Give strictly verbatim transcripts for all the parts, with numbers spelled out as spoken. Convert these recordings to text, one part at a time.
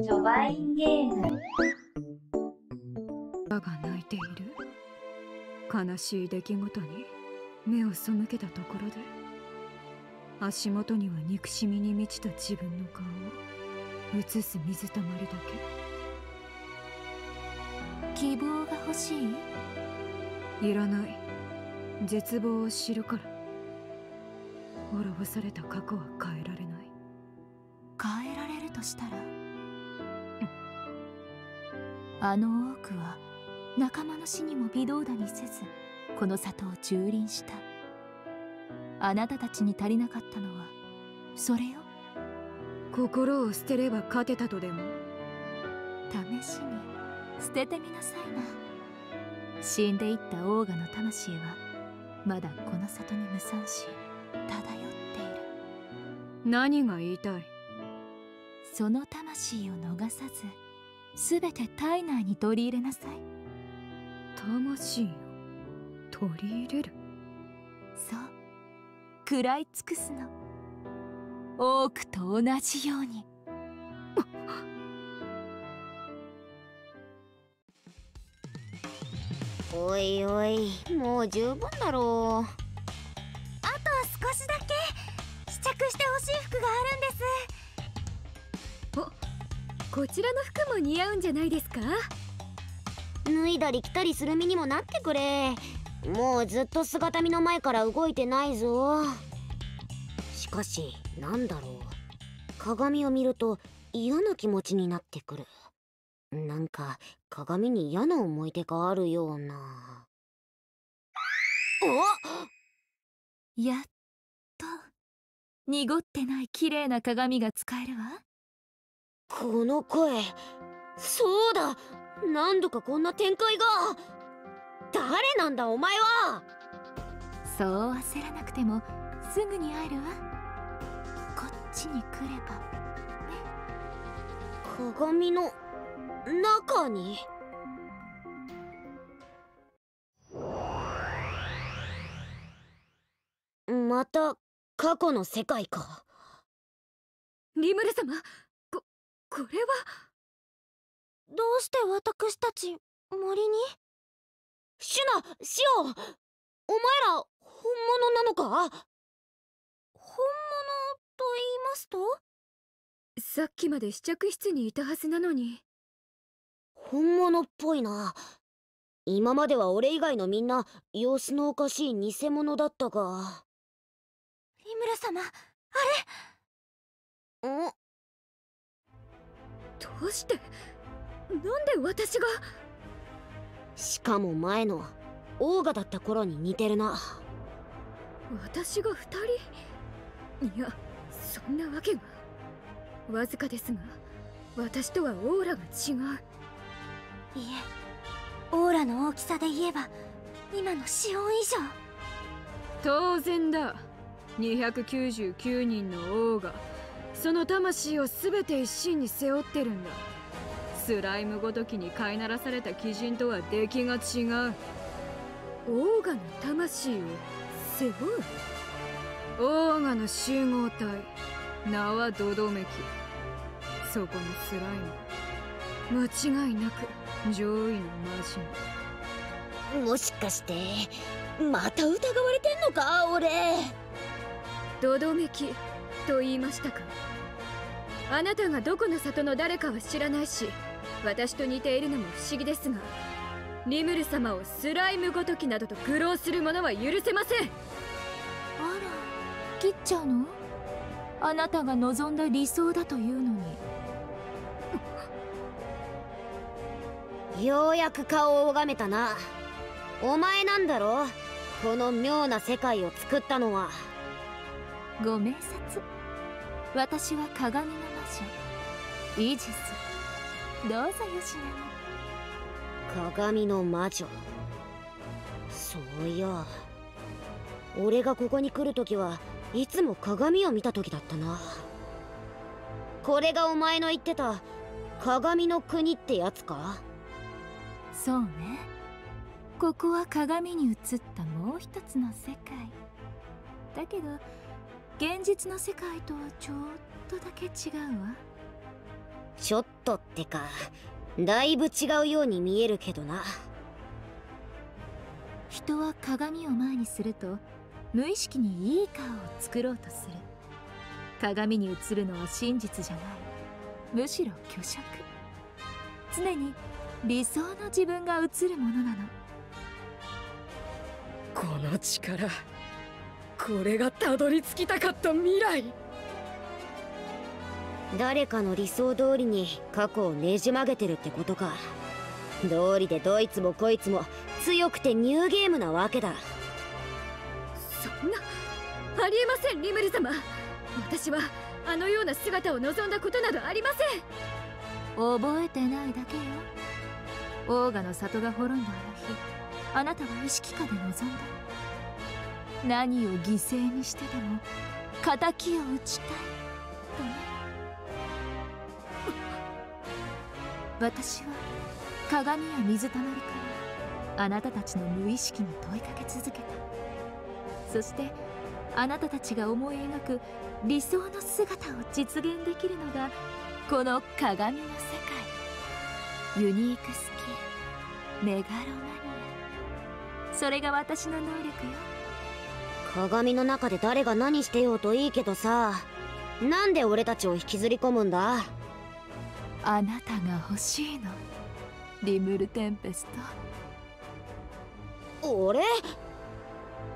ジョバインゲーム。母が泣いている。悲しい出来事に目を背けたところで、足元には憎しみに満ちた自分の顔を映す水たまりだけ。希望が欲しい？いらない。絶望を知るから。滅ぼされた過去は変えられない。変えられるとしたら、うん、あの多くは仲間の死にも微動だにせずこの里を蹂躙した。あなたたちに足りなかったのはそれよ。心を捨てれば勝てたとでも。試しに捨ててみなさいな。死んでいったオーガの魂はまだこの里に無惨し漂っている。何が言いたい？その魂を逃さず全て体内に取り入れなさい。魂を取り入れる？そう、食らい尽くすの。多くと同じように。おいおい、もう十分だろう。あと少しだけ試着してほしい服があるんです。お、こちらの服も似合うんじゃないですか？脱いだり着たりする身にもなってくれ。もうずっと姿見の前から動いてないぞ。しかしなんだろう、鏡を見ると嫌な気持ちになってくる。なんか鏡に嫌な思い出があるような。お、やっと濁ってない綺麗な鏡が使えるわ。この声、そうだ、何度かこんな展開が。誰なんだお前は。そう焦らなくてもすぐに会えるわ。こっちに来ればね。鏡の中に。また過去の世界か。リムル様、ここれは。どうして私たち森に？シュナ、シオ、お前ら本物なのか？本物と言いますと？さっきまで試着室にいたはずなのに。本物っぽいな。今までは俺以外のみんな様子のおかしい偽物だったが。リムル様、あれ？ん？どうして？なんで私が。しかも前のオーガだった頃に似てるな。私がふたり？いや、そんなわけが。わずかですが私とはオーラが違う。いえ、オーラの大きさで言えば今のシオン以上。当然だ。にひゃくきゅうじゅうきゅうにんのオーガ、その魂を全て一身に背負ってるんだ。スライムごときに飼いならされた鬼人とは出来が違う。オーガの魂を背負う。オーガの集合体、名はドドメキ。そこのスライム、間違いなく上位の魔人。もしかしてまた疑われてんのか俺。ドドメキと言いましたか。あなたがどこの里の誰かは知らないし、私と似ているのも不思議ですが、リムル様をスライムごときなどと愚弄する者は許せません。あら、切っちゃうの？あなたが望んだ理想だというのに。ようやく顔を拝めたな。お前なんだろう、この妙な世界を作ったのは。ご明察。私は鏡の魔女、イージス。どうぞよしなに。鏡の魔女。そういや、俺がここに来るときはいつも鏡を見たときだったな。これがお前の言ってた鏡の国ってやつか？そうね。ここは鏡に映ったもう一つの世界だけど、現実の世界とはちょっとだけ違うわ。ちょっとってか、だいぶ違うように見えるけどな。人は鏡を前にすると無意識にいい顔を作ろうとする。鏡に映るのは真実じゃない。むしろ虚飾。常に理想の自分が映るものなの。この力、これがたどり着きたかった未来。誰かの理想通りに過去をねじ曲げてるってことか。道理でどいつもこいつも強くてニューゲームなわけだ。そんなありえません、リムル様。私はあのような姿を望んだことなどありません。覚えてないだけよ。オーガの里が滅んだあの日、あなたは意識下で望んだ。何を犠牲にしてでも敵を討ちたいとね。私は鏡や水たまりからあなたたちの無意識に問いかけ続けた。そしてあなたたちが思い描く理想の姿を実現できるのがこの鏡の世界。ユニークスキル、メガロマニア、それが私の能力よ。鏡の中で誰が何してようといいけどさ、なんで俺たちを引きずり込むんだ。あなたが欲しいの、リムル・テンペスト。俺？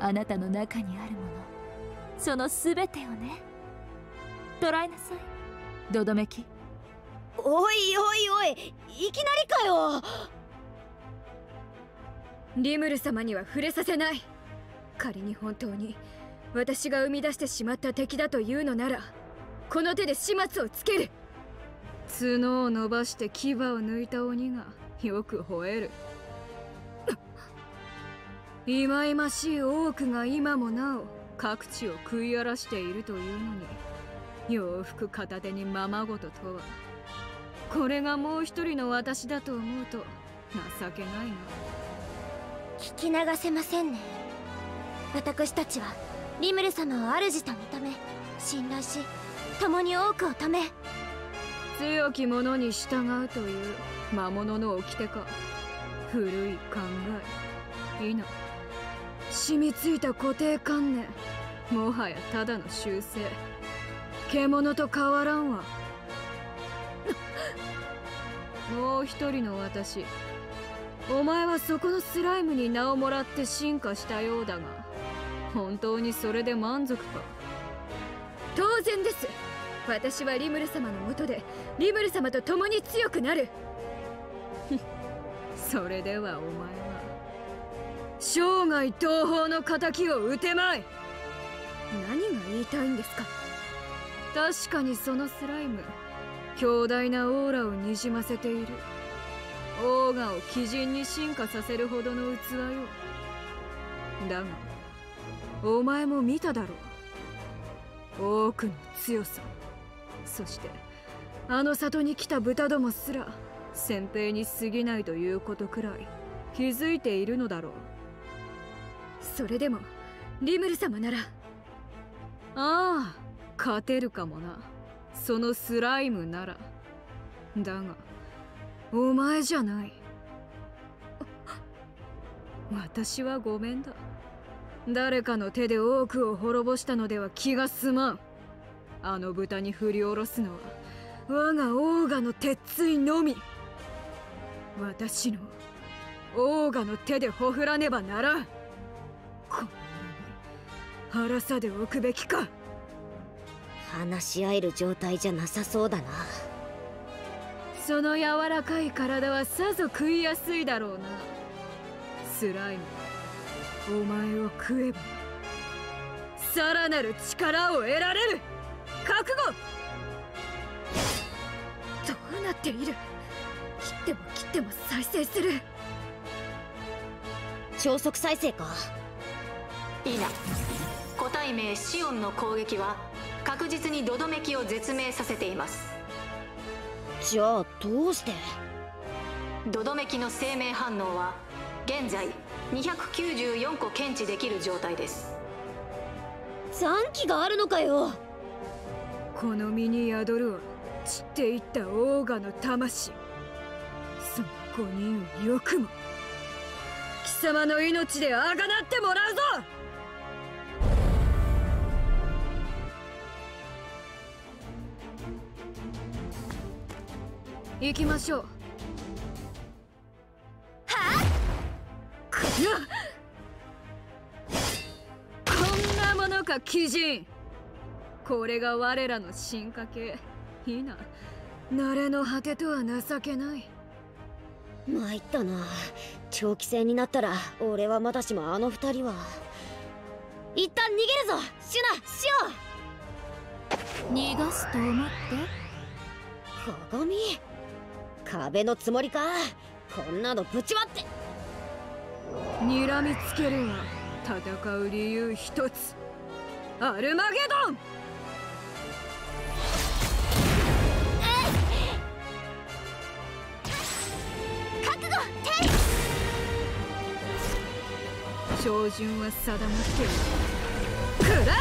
あなたの中にあるもの、そのすべてをね。捉えなさい、どどめき。おいおいおい、いきなりかよ。リムル様には触れさせない。仮に本当に私が生み出してしまった敵だというのなら、この手で始末をつける。角を伸ばして牙を抜いた鬼がよく吠える。忌々しい多くが今もなお各地を食い荒らしているというのに、洋服片手にままごととは。これがもう一人の私だと思うと情けないな。聞き流せませんね。私たちはリムル様を主と認め、信頼し、共に多くをため、強き者に従うという魔物の掟か。古い考え、否、染みついた固定観念、もはやただの習性。獣と変わらんわ。もう一人の私、お前はそこのスライムに名をもらって進化したようだが、本当にそれで満足か。当然です。私はリムル様のもとでリムル様と共に強くなる。それではお前は生涯東方の敵を討てまい。何が言いたいんですか。確かにそのスライム、強大なオーラをにじませている。オーガを鬼人に進化させるほどの器よ。だがお前も見ただろう、多くの強さ。そしてあの里に来た豚どもすら先兵に過ぎないということくらい気づいているのだろう。それでもリムル様なら、ああ勝てるかもな、そのスライムなら。だがお前じゃない。私はごめんだ。誰かの手で多くを滅ぼしたのでは気が済まん。あの豚に振り下ろすのは我がオーガの鉄槌のみ。私のオーガの手でほふらねばならん。こんなに腹さでおくべきか。話し合える状態じゃなさそうだな。その柔らかい体はさぞ食いやすいだろうな。スライム、お前を食えばさらなる力を得られる。覚悟。どうなっている。切っても切っても再生する。超速再生か。いいな。個体名シオンの攻撃は確実にドドメキを絶命させています。じゃあどうして。ドドメキの生命反応は現在にひゃくきゅうじゅうよんこ検知できる状態です。残機があるのかよ。この身に宿るは散っていったオーガの魂。そのごにんをよくも、貴様の命であがなってもらうぞ。行きましょう。はっ、こんなものか鬼人。これが我らの進化系いいな。慣れの果てとは情けない。参ったな。長期戦になったら俺はまだしもあの二人は。一旦逃げるぞシュナ。シオ、逃がすと思って。鏡壁のつもりか。こんなのぶち割って睨みつけるが戦う理由一つ、アルマゲドン。覚悟天。照準は定まっている。くら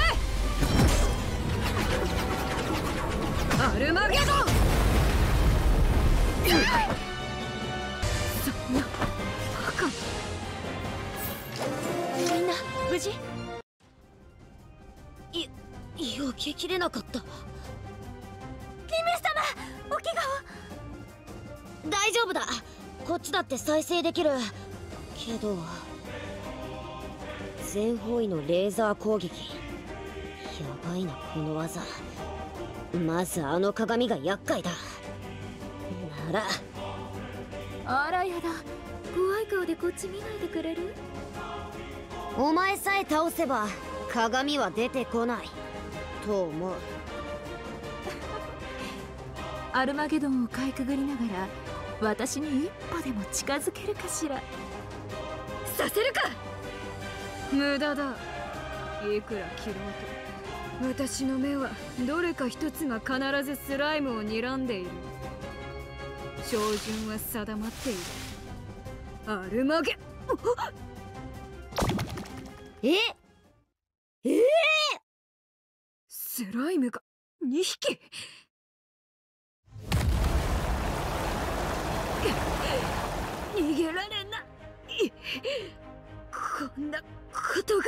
えアルマゲドン。そんなバカ。みんな無事？い、避けきれなかった。姫様、お怪我を。大丈夫だ。こっちだって再生できる。けど全方位のレーザー攻撃、やばいなこの技。まずあの鏡が厄介だ。ならあらやだ、怖い顔でこっち見ないでくれる？お前さえ倒せば鏡は出てこないと思う。アルマゲドンをかいくぐりながら私に一歩でも近づけるかしら。させるか。無駄だ。いくら切ろうと私の目はどれか一つが必ずスライムを睨んでいる。照準は定まっている。アルマゲえっええー、スライムがにひき。逃げられない。こんなことが。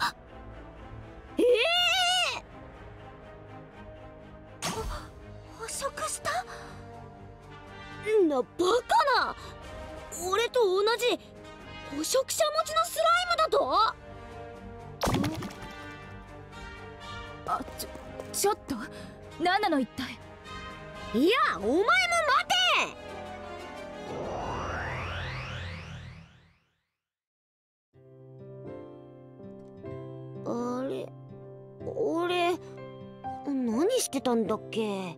あええー、捕食したな。バカな。俺と同じ捕食者持ちのスライムだと。あ、ちょ、ちょっと何なの一体。いや、お前も待て。あれ、俺何してたんだっけ。え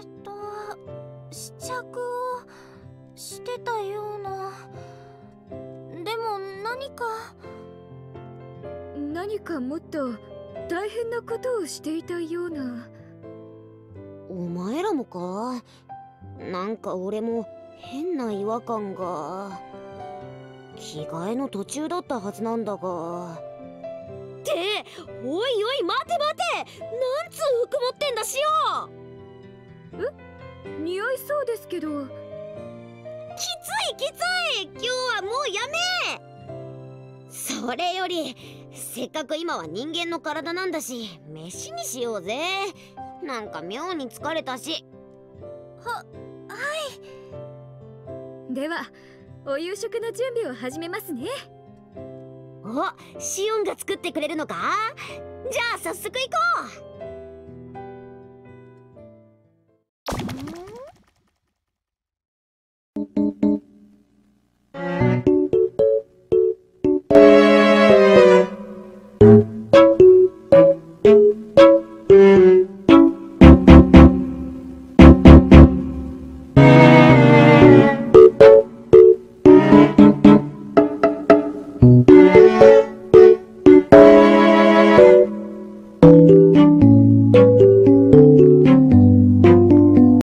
ーっと試着をしてたような。でも何か何かもっと大変なことをしていたような。お前らもか。なんか俺も変な違和感が。着替えの途中だったはずなんだが。っておいおい待て待て、なんつう服持ってんだしよ。え、似合いそうですけど。きついきつい、今日はもうやめ。それよりせっかく今は人間の体なんだし飯にしようぜ。なんか妙に疲れたし。ははい。ではお夕食の準備を始めますね。お、シオンが作ってくれるのか。じゃあ早速行こう。